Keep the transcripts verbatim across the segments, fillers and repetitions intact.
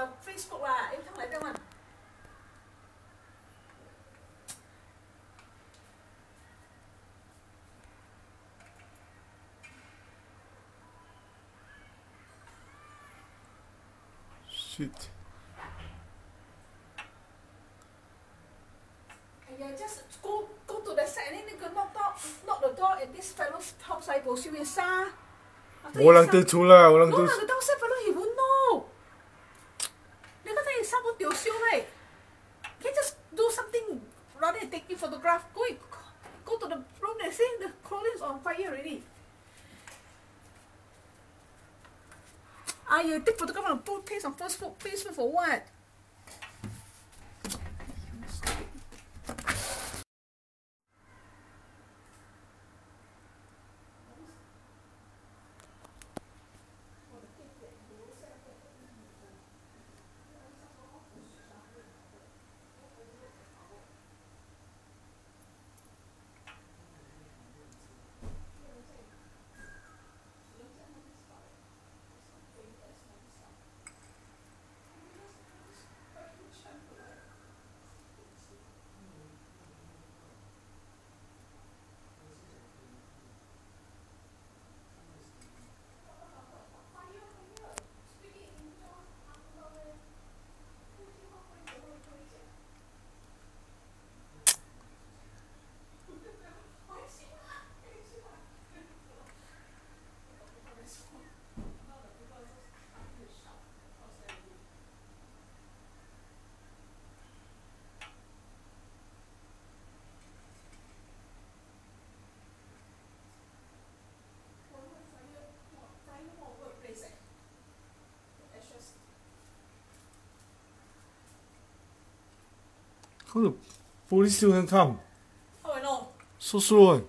là Facebook à em không lấy cho mình. Shit. Yeah, just go go to the side and then knock knock knock the door and this fellow top side position is sa. Orang tercul lah, orang tercul. No, the top side fellow he won't know. They got to stop the show right. Can just do something rather than taking photograph. Go go to the room and see the clothing's on fire already. Ah, you take photograph on both pages on Facebook, Facebook for what? How the police still can come? How I know? So slow. Eh?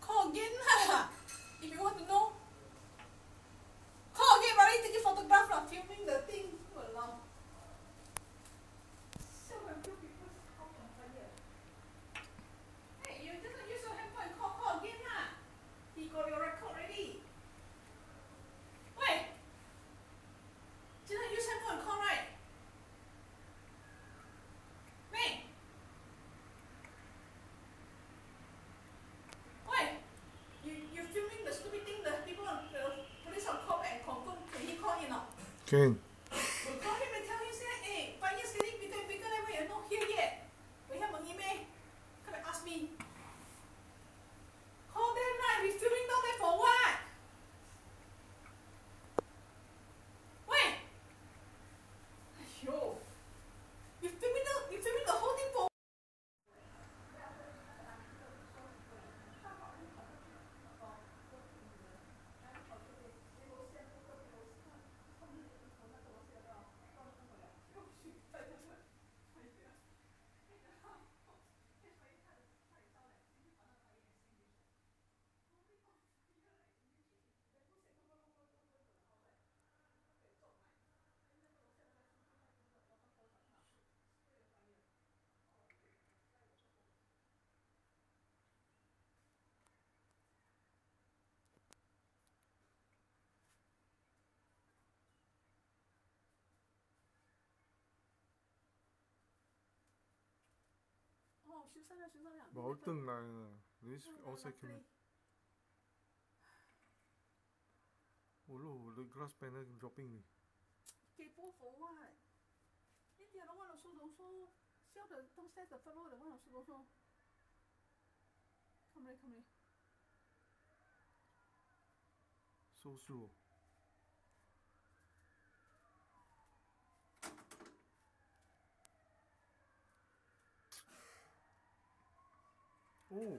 Call again lah. If you want to know. Call again, already taking photograph lah, filming the thing. Walao. So when few people come on fire. Hey, you just use your handphone and call, call again lah. He got your record already. Wait. Just use handphone and call right. Okay. We'll call him and tell him, say, hey, five years getting bigger and bigger, and we're not here yet. We have an email. Come and ask me. Call them right, we're filming down there for what? Wait! Yo! You're filming the, you're filming the whole thing for what? Bảo từng này này, outside camera. Oh no, the glass panel dropping me. Kaypoh for what? Then the other one also don't show. Show the downstairs the front row, the one also don't show. Come here, come here. So slow. Oh.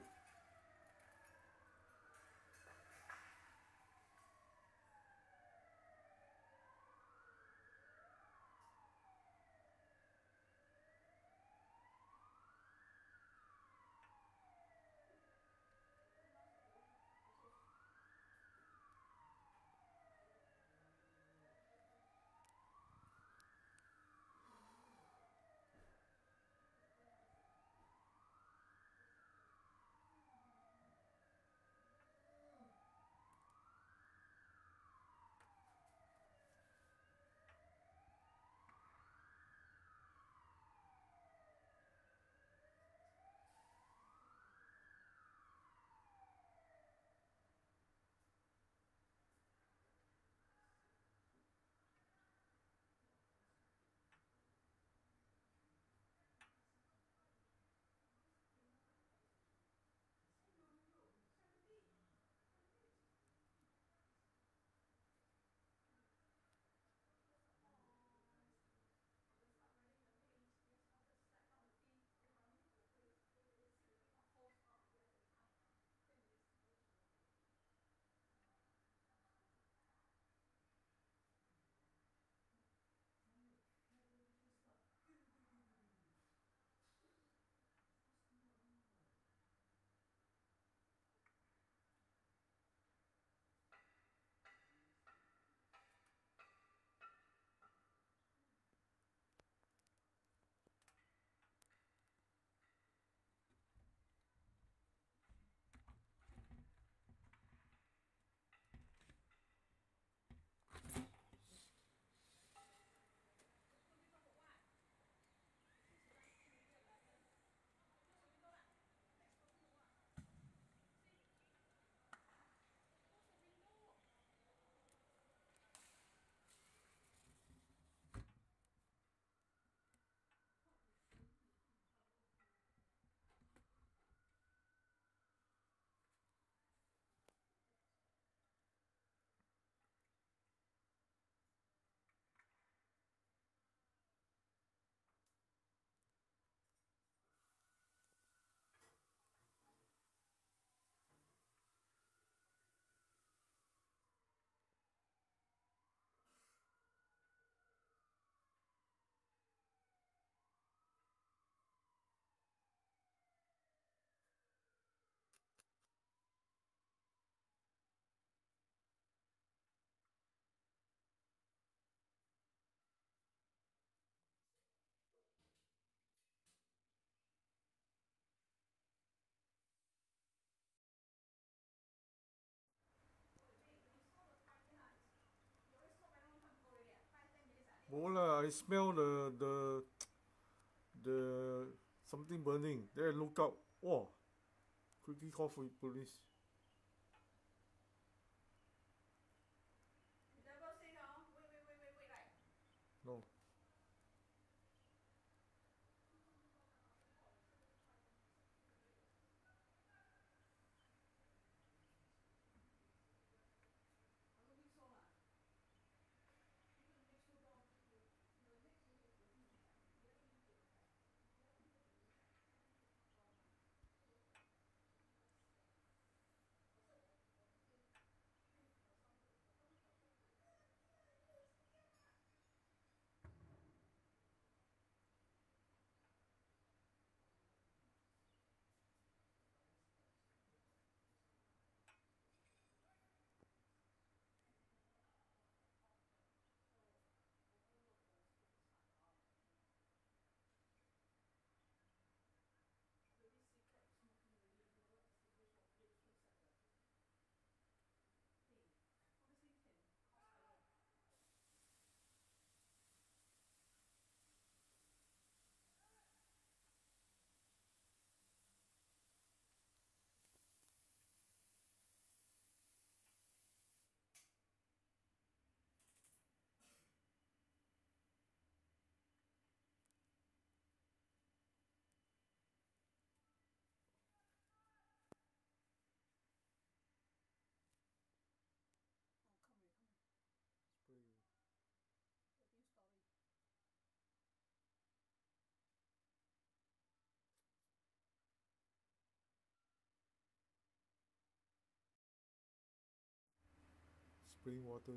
Oh la, I smell the the the something burning. There, look out! Oh, quickly call for police. No. Spring water.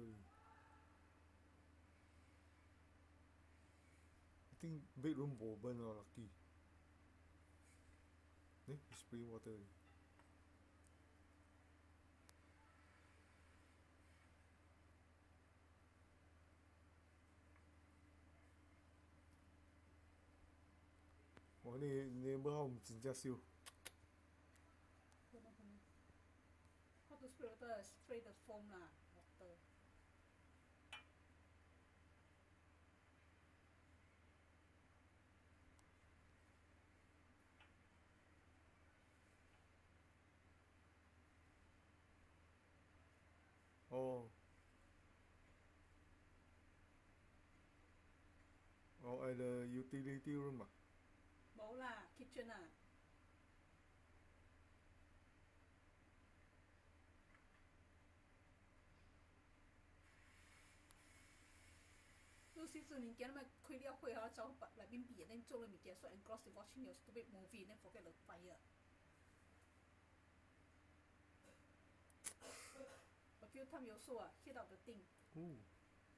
I think bedroom will burn or lucky. Eh, spring water. Oh, the neighbor home is just you. How to spray water? Spray the foam lah, water. Oh. Oh, at the utility room ah. No lah, kitchen ah. So since you get my credit up here, so but like being beat, then told me get so engrossed in watching your stupid movie, then forget the fire. A few times you saw ah, hit up the thing. Oh.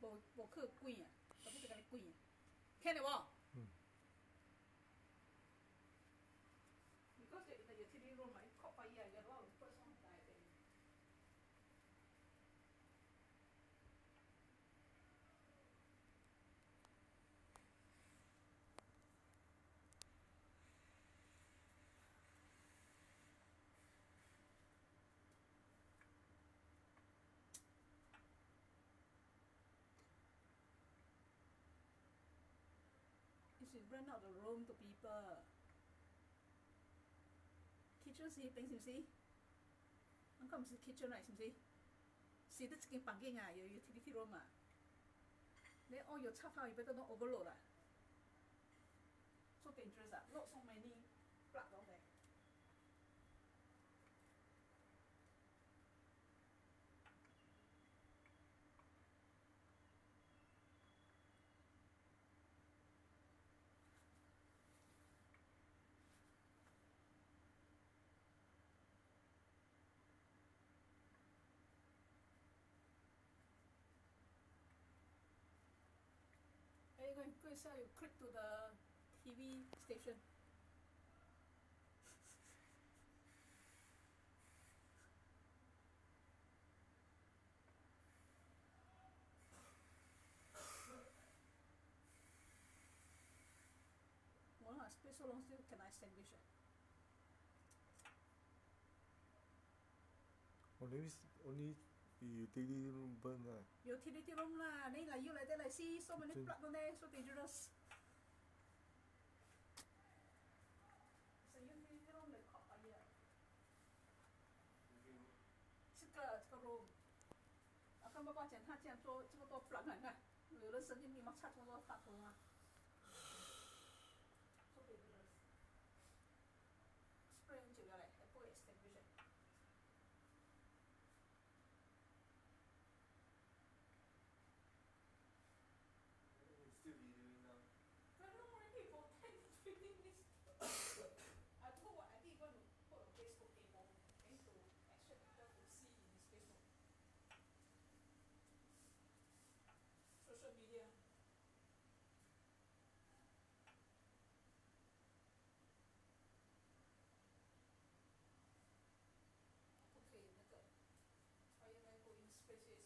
无无去滚啊，特别是甲你滚，听得无？嗯。 Because in the utility room, I caught fire. You know, I put some light in. You should rent out the room to people. Kitchen see things you see. Uncle is kitchen right, you see. See the skin banking ah, your utility room ah. Then all your stuff you better not overload lah. So dangerous ah, not so many plug down there. Go and go inside. You click to the T V station. Well, I spent so long still can I sandwich it? Only, only Utilirumban. Utilirum la, nay like you like that. I see so many plug on there, so dangerous. So you need your own like cop idea. Chica, chica room. I come about and had him to a top plug and that. We listen to me much at all. So dangerous. Spring to your like a poor extinguisher. Still be doing now. But no more people tend to reading this. I told what I did want to put on Facebook table and to actually people to see in this Facebook. Social media. Okay, that's it. How you might go in spaces on the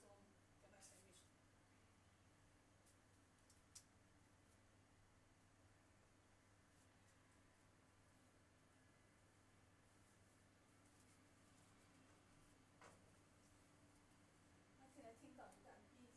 next animation.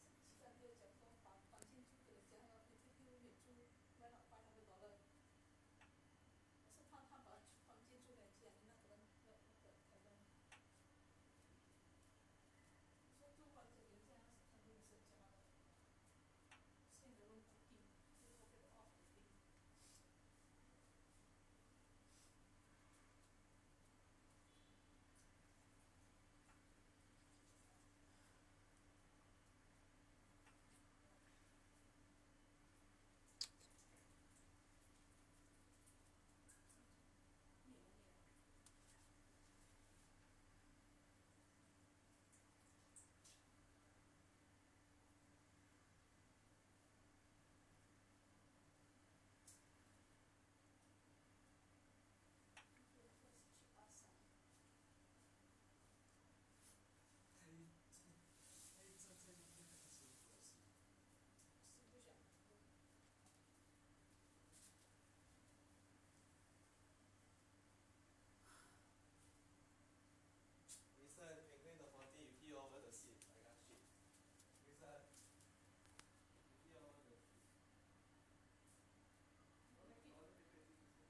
Mister Penguin the party, you pee over the seat. I got shit. Mister, you pee over the seat. He just is standing right next to the window.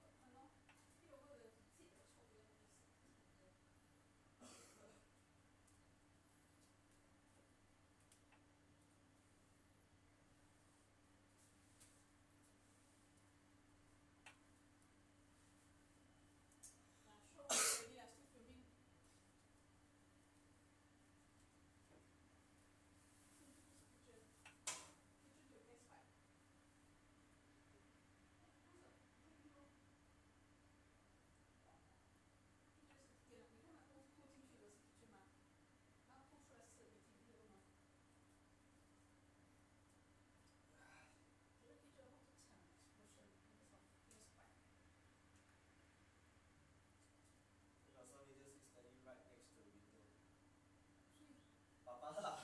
Papa lah!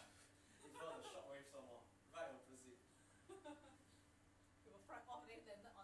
He got a shockwave somewhere, right opposite. He will fry off and then